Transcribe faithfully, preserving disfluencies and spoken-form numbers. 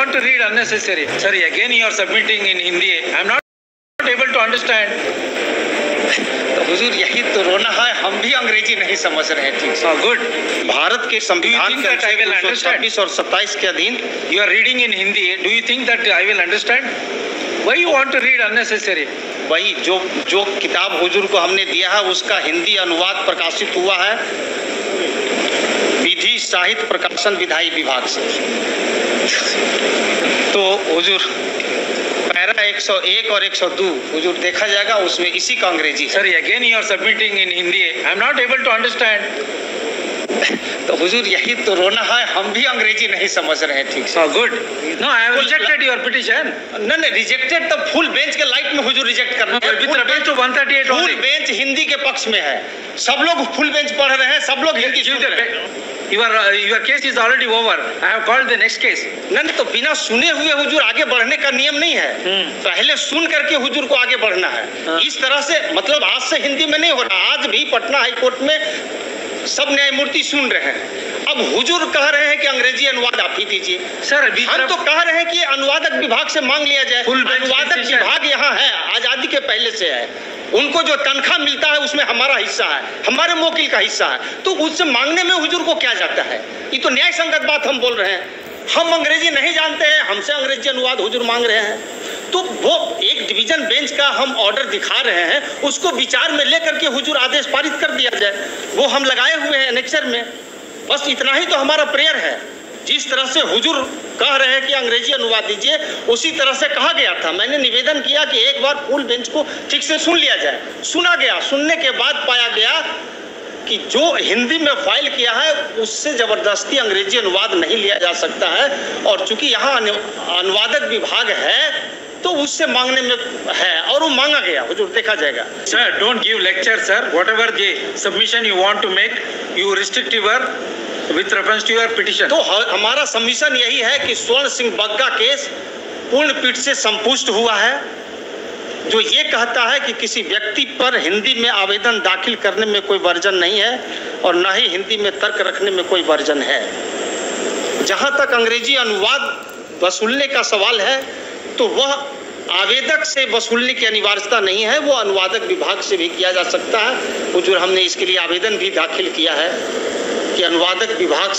want to read unnecessary. Sorry, again you are submitting in Hindi. I am not able to understand. तो हुजूर यही तो रोना है, हम भी अंग्रेजी नहीं समझ रहे हैं ठीक से. गुड. भारत के संविधान के अनुच्छेद छब्बीस और सत्ताईस के अधीन you are reading in Hindi. Do you think that I will understand? Why you want to read unnecessary? वही जो जो किताब हुजूर को हमने दिया है उसका हिंदी अनुवाद प्रकाशित हुआ है विधि साहित्य प्रकाशन विधायी विभाग से. तो हुजूर पैरा एक सौ एक और एक सौ दो हुजूर देखा जाएगा, उसमें इसी का अंग्रेजी. Sorry, again you are submitting in Hindi. I am not able to understand. तो हुजूर यही तो रोना है, हम भी अंग्रेजी नहीं समझ रहे हैं ठीक से. Good. No, I have rejected your petition. No, no, rejected तो full bench के light में हुजूर reject करना है. With reference to one thirty-eight, full bench Hindi के पक्ष में है. सब लोग full bench पढ़ रहे हैं, सब लोग हिंदी सुन रहे हैं. Your your case is already over. I have called the next case. No, तो बिना सुने हुए हुजूर आगे बढ़ने का नियम नहीं है. पहले सुन करके हुजूर को आगे बढ़ना है. इस तरह से मतलब आज से हिंदी में नहीं हो रहा. आज भी पटना हाई कोर्ट में सब न्यायमूर्ति सुन रहे हैं. अब हुजूर कह रहे हैं कि अंग्रेजी अनुवाद आप ही दीजिए. सर हम तो कह रहे हैं कि अनुवादक विभाग से मांग लिया जाए. अनुवादक विभाग यहाँ है, आजादी के पहले से है. उनको जो तनख्वाह मिलता है उसमें हमारा हिस्सा है, हमारे मोकिल का हिस्सा है. तो उससे मांगने में हुजूर को क्या जाता है? ये तो न्याय संगत बात हम बोल रहे हैं. हम अंग्रेजी नहीं जानते हैं, हमसे अंग्रेजी अनुवाद हुजूर मांग रहे हैं. तो वो एक डिवीजन बेंच का हम ऑर्डर दिखा रहे हैं, उसको विचार में लेकर के हुजूर आदेश पारित कर दिया जाए. वो हम लगाए हुए हैं एनेक्सर में. बस इतना ही तो हमारा प्रेयर है. जिस तरह से हुजूर कह रहे हैं कि अंग्रेजी अनुवाद दीजिए, उसी तरह से कहा गया था. मैंने निवेदन किया कि एक बार फुल बेंच को ठीक से सुन लिया जाए. सुना गया. सुनने के बाद पाया गया कि जो हिंदी में फाइल किया है उससे जबरदस्ती अंग्रेजी अनुवाद नहीं लिया जा सकता है. और चूंकि यहाँ अनुवादक विभाग है तो उससे मांगने में है और वो मांगा गया. हुजूर देखा जाएगा. Sir don't give lecture. Sir whatever the submission you want to make you restrict your With reference to your petition. तो हमारा समीशन यही है कि स्वर्ण सिंह बग्गा केस पूर्ण पीठ से संपुष्ट हुआ है, जो ये कहता है कि किसी व्यक्ति पर हिंदी में आवेदन दाखिल करने में कोई वर्जन नहीं है और न ही हिंदी में तर्क रखने में कोई वर्जन है. जहां तक अंग्रेजी अनुवाद वसूलने का सवाल है तो वह आवेदक से वसूलने की अनिवार्यता नहीं है, वो अनुवादक विभाग से भी किया जा सकता है. हुजूर हमने इसके लिए आवेदन भी दाखिल किया है कि अनुवादक विभाग